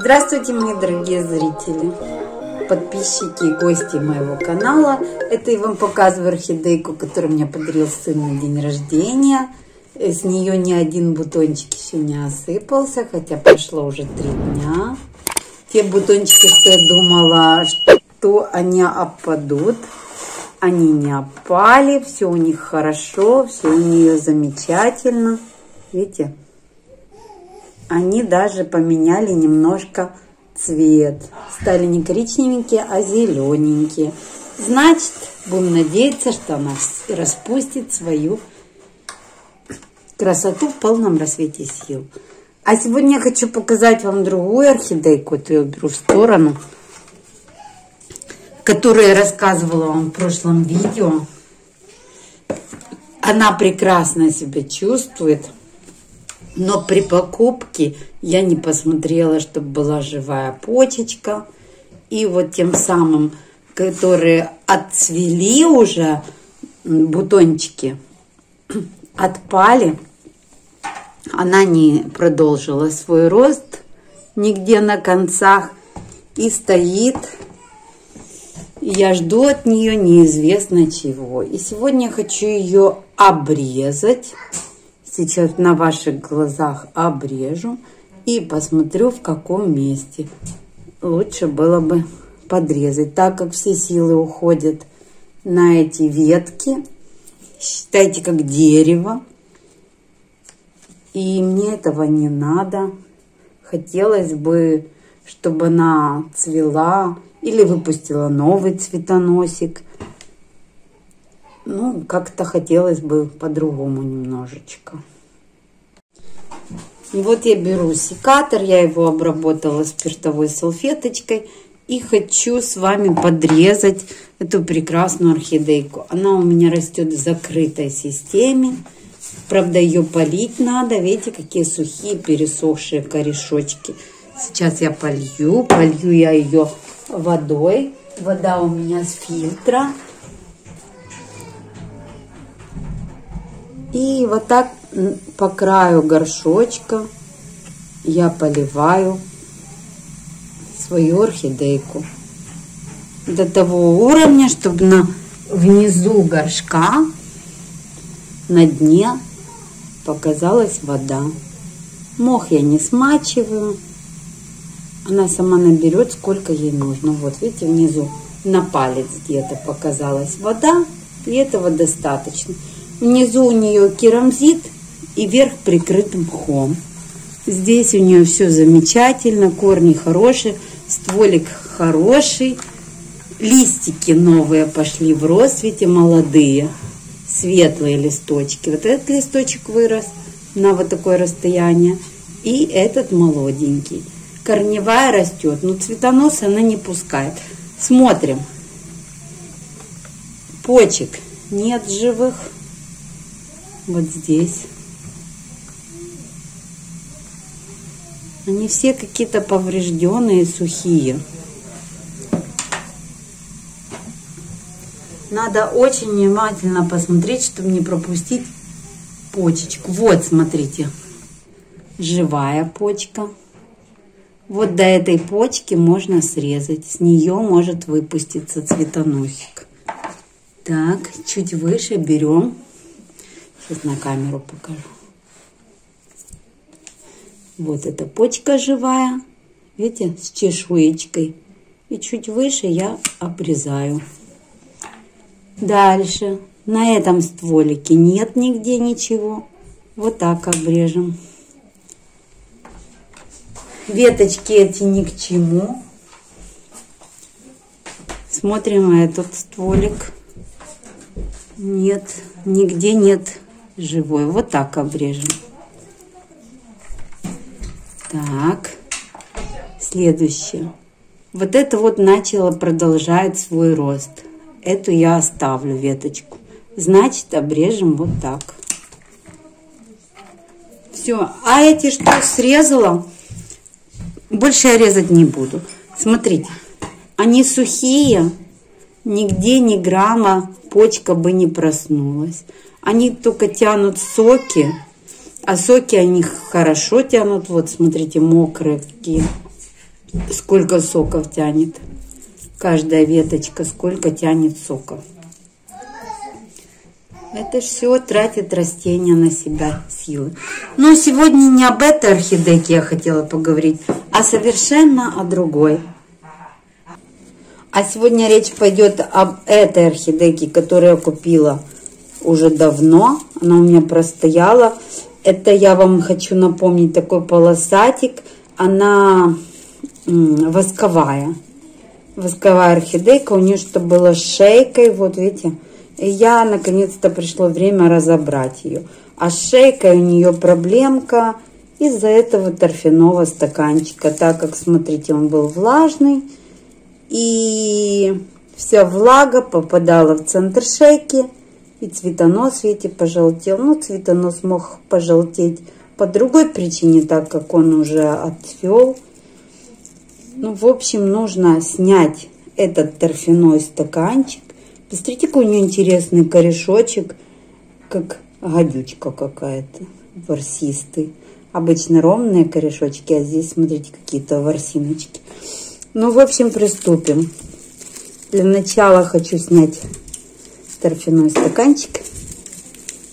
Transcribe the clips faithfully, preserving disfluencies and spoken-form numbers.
Здравствуйте, мои дорогие зрители, подписчики и гости моего канала. Это я вам показываю орхидейку, которую мне подарил сын на день рождения. С нее ни один бутончик еще не осыпался, хотя прошло уже три дня. Те бутончики, что я думала, что они опадут, они не опали, все у них хорошо, все у нее замечательно. Видите? Они даже поменяли немножко цвет. Стали не коричневенькие, а зелененькие. Значит, будем надеяться, что она распустит свою красоту в полном рассвете сил. А сегодня я хочу показать вам другую орхидейку. Эту я беру в сторону. Которую я рассказывала вам в прошлом видео. Она прекрасно себя чувствует. Но при покупке я не посмотрела, чтобы была живая почечка. И вот тем самым, которые отцвели уже бутончики, отпали, она не продолжила свой рост нигде на концах и стоит. Я жду от нее неизвестно чего. И сегодня я хочу ее обрезать. Сейчас на ваших глазах обрежу и посмотрю, в каком месте лучше было бы подрезать. Так как все силы уходят на эти ветки, считайте, как дерево. И мне этого не надо. Хотелось бы, чтобы она цвела или выпустила новый цветоносик. Ну, как-то хотелось бы по-другому немножечко. И вот я беру секатор, я его обработала спиртовой салфеточкой. И хочу с вами подрезать эту прекрасную орхидейку. Она у меня растет в закрытой системе. Правда, ее полить надо. Видите, какие сухие пересохшие корешочки. Сейчас я полью. Полью я ее водой. Вода у меня с фильтра. И вот так по краю горшочка я поливаю свою орхидейку до того уровня, чтобы на внизу горшка на дне показалась вода. Мох я не смачиваю, она сама наберет, сколько ей нужно. Вот видите, внизу на палец где-то показалась вода, и этого достаточно. Внизу у нее керамзит и верх прикрыт мхом. Здесь у нее все замечательно, корни хорошие, стволик хороший. Листики новые пошли в рост, молодые, светлые листочки. Вот этот листочек вырос на вот такое расстояние. И этот молоденький. Корневая растет, но цветонос она не пускает. Смотрим. Почек нет живых. Вот здесь. Они все какие-то поврежденные, сухие. Надо очень внимательно посмотреть, чтобы не пропустить почечку. Вот, смотрите, живая почка. Вот до этой почки можно срезать. С нее может выпуститься цветоносик. Так, чуть выше берем. Сейчас на камеру покажу. Вот эта почка живая. Видите, с чешуечкой. И чуть выше я обрезаю. Дальше. На этом стволике нет нигде ничего. Вот так обрежем. Веточки эти ни к чему. Смотрим на этот стволик. Нет, нигде нет живой. Вот так обрежем. Так, следующее. Вот это вот начало продолжать свой рост. Эту я оставлю веточку. Значит, обрежем вот так. Все. А эти, что срезала, больше я резать не буду. Смотрите, они сухие, нигде ни грамма почка бы не проснулась. Они только тянут соки, а соки они хорошо тянут. Вот, смотрите, мокрые такие. сколько соков тянет. Каждая веточка сколько тянет соков. Это все тратит растение на себя силы. Но сегодня не об этой орхидейке я хотела поговорить, а совершенно о другой. А сегодня речь пойдет об этой орхидейке, которую я купила уже давно. Она у меня простояла. Это я вам хочу напомнить такой полосатик. Она восковая. Восковая орхидейка. У нее что было с шейкой. Вот видите. И я наконец-то пришло время разобрать ее. А с шейкой у нее проблемка из-за этого торфяного стаканчика. Так как, смотрите, он был влажный. И вся влага попадала в центр шейки. И цветонос, видите, пожелтел. Ну, цветонос мог пожелтеть по другой причине, так как он уже отцвел. Ну, в общем, нужно снять этот торфяной стаканчик. Посмотрите, какой у нее интересный корешочек. Как гадючка какая-то. Ворсистый. Обычно ровные корешочки, а здесь, смотрите, какие-то ворсиночки. Ну, в общем, приступим. Для начала хочу снять торфяной стаканчик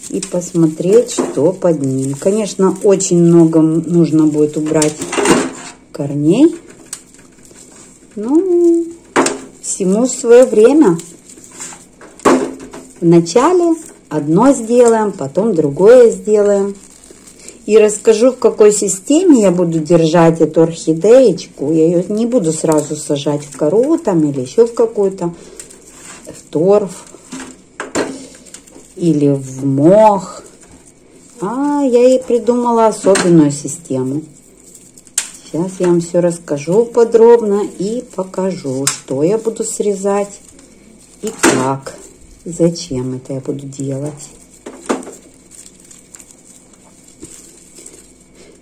и посмотреть, что под ним. Конечно, очень много нужно будет убрать корней. Ну, всему свое время. Вначале одно сделаем, потом другое сделаем. И расскажу, в какой системе я буду держать эту орхидеечку. Я ее не буду сразу сажать в кору там или еще в какую-то, в торф или в мох. А я ей придумала особенную систему. Сейчас я вам все расскажу подробно и покажу, что я буду срезать и как, и зачем это я буду делать.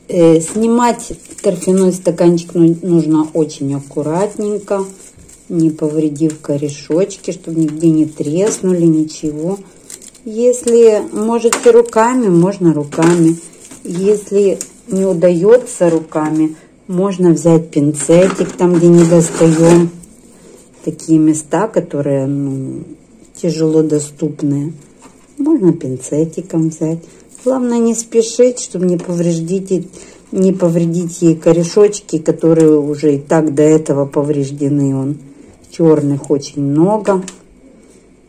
Снимать торфяной стаканчик нужно очень аккуратненько, не повредив корешочки, чтобы нигде не треснули, ничего. Если можете руками, можно руками. Если не удается руками, можно взять пинцетик, там где не достаем. Такие места, которые, ну, тяжело доступные, можно пинцетиком взять. Главное не спешить, чтобы не повредить, не повредить ей корешочки, которые уже и так до этого повреждены. Он черных очень много.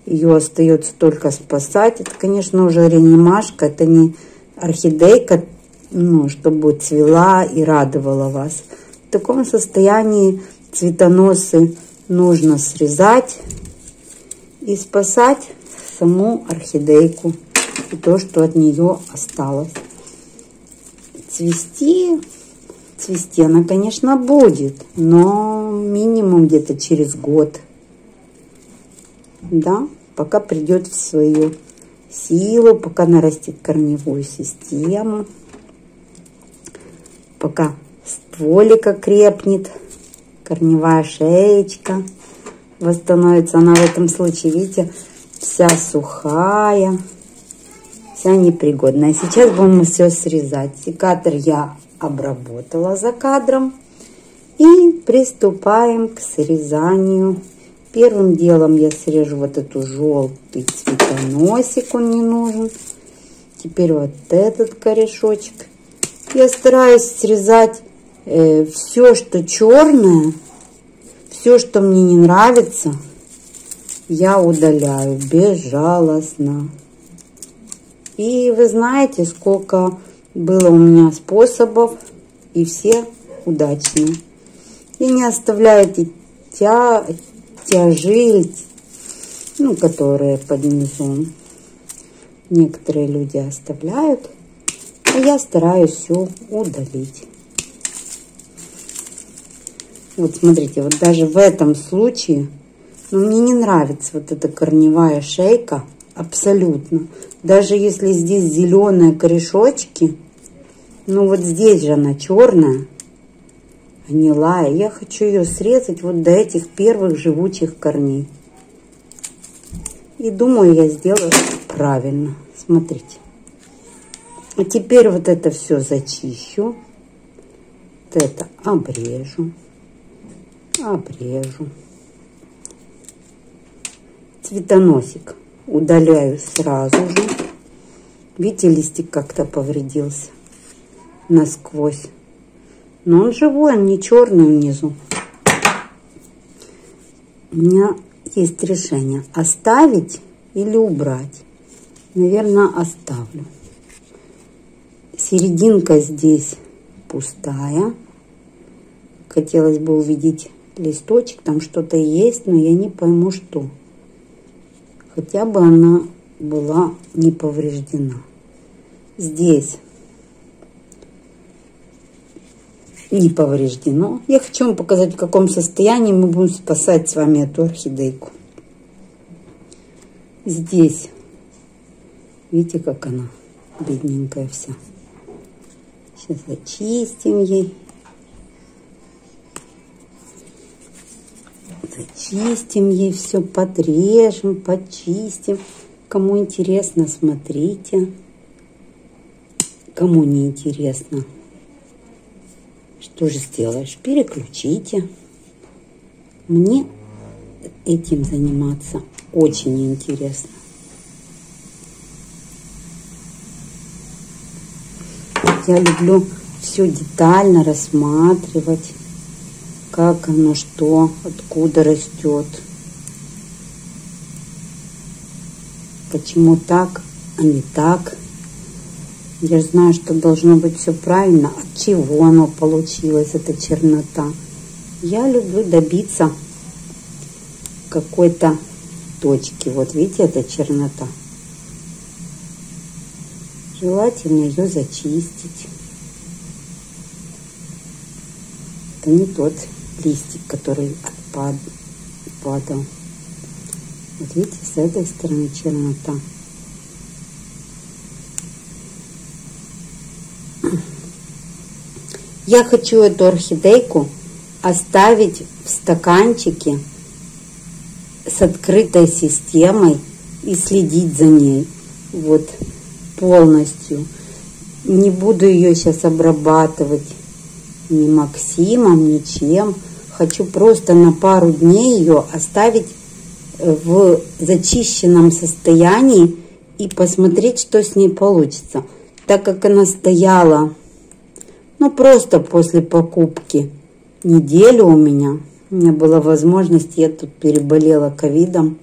Ее остается только спасать. Это, конечно, уже реанимашка. Это не орхидейка, ну, чтобы цвела и радовала вас. В таком состоянии цветоносы нужно срезать и спасать саму орхидейку. И то, что от нее осталось. Цвести, цвести она, конечно, будет, но минимум где-то через год. Да, пока придет в свою силу, пока нарастет корневую систему, пока стволик окрепнет, корневая шеечка восстановится. Она в этом случае, видите, вся сухая, вся непригодная. Сейчас будем все срезать. Секатор я обработала за кадром. И приступаем к срезанию. Первым делом я срежу вот эту желтый цветоносик, он не нужен. Теперь вот этот корешочек. Я стараюсь срезать э, все, что черное, все, что мне не нравится, я удаляю безжалостно. И вы знаете, сколько было у меня способов, и все удачные. И не оставляю эти тя... тяжи, ну, которые под низом. Некоторые люди оставляют, а я стараюсь все удалить. Вот смотрите, вот даже в этом случае, ну, мне не нравится вот эта корневая шейка. Абсолютно. Даже если здесь зеленые корешочки, ну вот здесь же она черная, гнилая. Я хочу ее срезать вот до этих первых живучих корней. И думаю, я сделаю правильно. Смотрите. А теперь вот это все зачищу. Вот это обрежу. обрежу. Цветоносик удаляю сразу же. Видите, листик как-то повредился насквозь. Но он живой, он не черный внизу. У меня есть решение: оставить или убрать. Наверное, оставлю. Серединка здесь пустая. Хотелось бы увидеть листочек. Там что-то есть, но я не пойму, что. Хотя бы она была не повреждена. Здесь не повреждено. Я хочу вам показать, в каком состоянии мы будем спасать с вами эту орхидейку. Здесь, видите, как она бедненькая вся. Сейчас зачистим ей. Зачистим ей все, подрежем, почистим. Кому интересно, смотрите. Кому не интересно, что же сделаешь? Переключите. Мне этим заниматься очень интересно. Я люблю все детально рассматривать, как оно, что, откуда растет, почему так, а не так. Я же знаю, что должно быть все правильно. От чего оно получилось, эта чернота? Я люблю добиться какой-то точки. Вот видите, эта чернота. Желательно ее зачистить. Это не тот листик, который отпадал. Вот видите, с этой стороны чернота. Я хочу эту орхидейку оставить в стаканчике с открытой системой и следить за ней вот полностью. Не буду ее сейчас обрабатывать ни максимом, ничем. Хочу просто на пару дней ее оставить в зачищенном состоянии и посмотреть, что с ней получится. Так как она стояла, ну, просто после покупки неделю у меня, у меня была возможность, я тут переболела ковидом,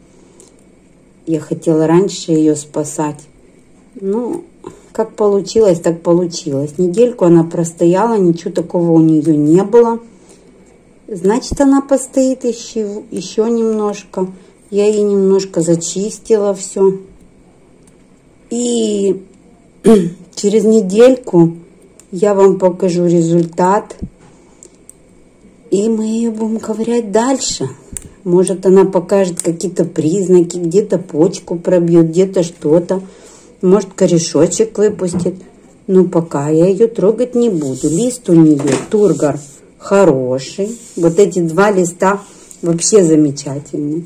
я хотела раньше ее спасать. Ну, как получилось, так получилось. Недельку она простояла, ничего такого у нее не было. Значит, она постоит еще, еще немножко. Я ей немножко зачистила все. И через недельку я вам покажу результат. И мы ее будем ковырять дальше. Может, она покажет какие-то признаки. Где-то почку пробьет, где-то что-то. Может, корешочек выпустит. Но пока я ее трогать не буду. Лист у нее тургор хороший. Вот эти два листа вообще замечательные.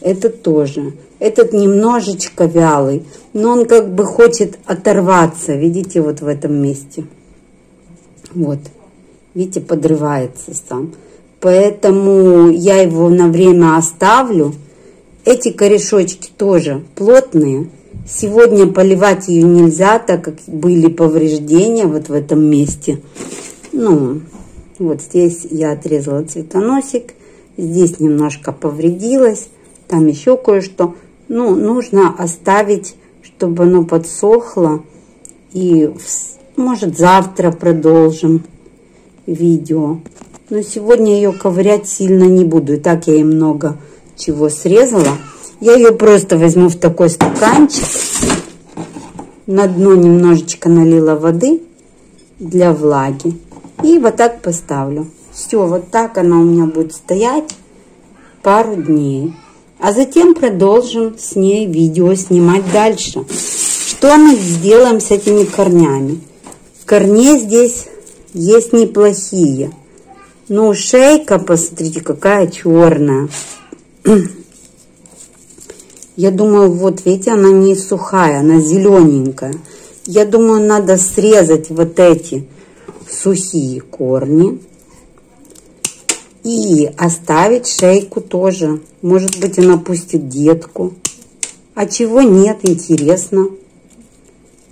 Этот тоже. Этот немножечко вялый. Но он как бы хочет оторваться. Видите, вот в этом месте. Вот. Видите, подрывается сам. Поэтому я его на время оставлю. Эти корешочки тоже плотные. Сегодня поливать ее нельзя, так как были повреждения вот в этом месте. Ну, вот здесь я отрезала цветоносик. Здесь немножко повредилось. Там еще кое-что. Ну, нужно оставить, чтобы оно подсохло. И, может, завтра продолжим видео. Но сегодня ее ковырять сильно не буду. И так я ей много чего срезала. Я ее просто возьму в такой стаканчик. На дно немножечко налила воды для влаги. И вот так поставлю. Все, вот так она у меня будет стоять пару дней. А затем продолжим с ней видео снимать дальше. Что мы сделаем с этими корнями? Корни здесь есть неплохие. Но шейка, посмотрите, какая черная. Я думаю, вот видите, она не сухая, она зелененькая. Я думаю, надо срезать вот эти сухие корни и оставить шейку тоже. Может быть, она пустит детку. А чего нет, интересно.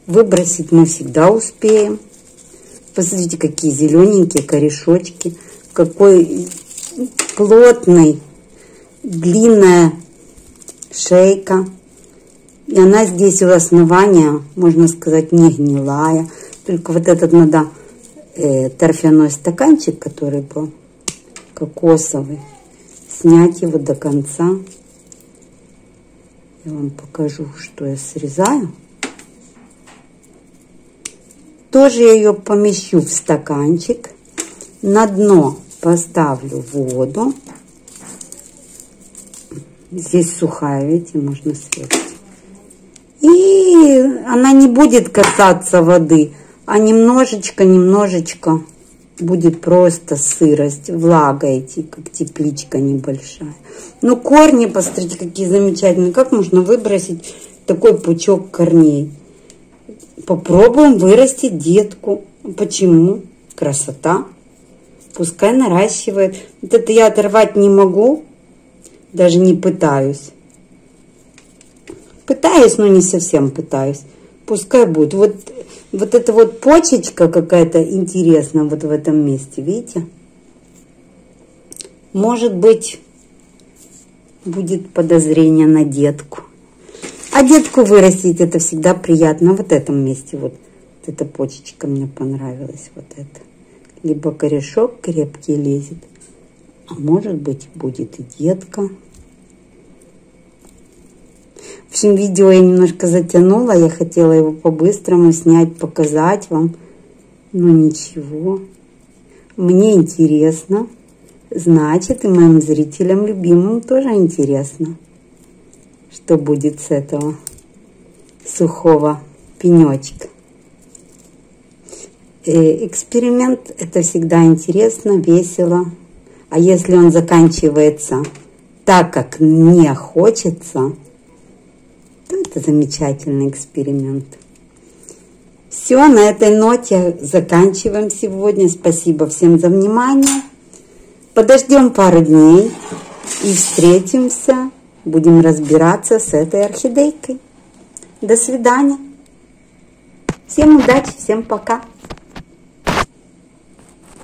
Выбросить мы всегда успеем. Посмотрите, какие зелененькие корешочки. Какой плотный, длинная шейка. И она здесь у основания, можно сказать, не гнилая. Только вот этот надо э, торфяной стаканчик, который был кокосовый, снять его до конца. Я вам покажу, что я срезаю. Тоже я ее помещу в стаканчик. На дно поставлю воду. Здесь сухая, видите, можно срезать. И она не будет касаться воды, а немножечко-немножечко будет просто сырость, влага идти, как тепличка небольшая. Но корни, посмотрите, какие замечательные. Как можно выбросить такой пучок корней? Попробуем вырастить детку. Почему? Красота. Пускай наращивает. Вот это я оторвать не могу, даже не пытаюсь. Пытаюсь, но не совсем пытаюсь. Пускай будет. Вот, вот эта вот почечка какая-то интересная вот в этом месте, видите? Может быть, будет подозрение на детку. А детку вырастить — это всегда приятно. Вот в этом месте вот, вот эта почечка мне понравилась. Вот это. Либо корешок крепкий лезет, а может быть, будет и детка. В общем, видео я немножко затянула, я хотела его по-быстрому снять, показать вам, но ничего. Мне интересно, значит, и моим зрителям любимым тоже интересно, что будет с этого сухого пенечка. Эксперимент — это всегда интересно, весело. А если он заканчивается так, как мне хочется, это замечательный эксперимент. Все, на этой ноте заканчиваем сегодня. Спасибо всем за внимание. Подождем пару дней и встретимся. Будем разбираться с этой орхидейкой. До свидания. Всем удачи, всем пока.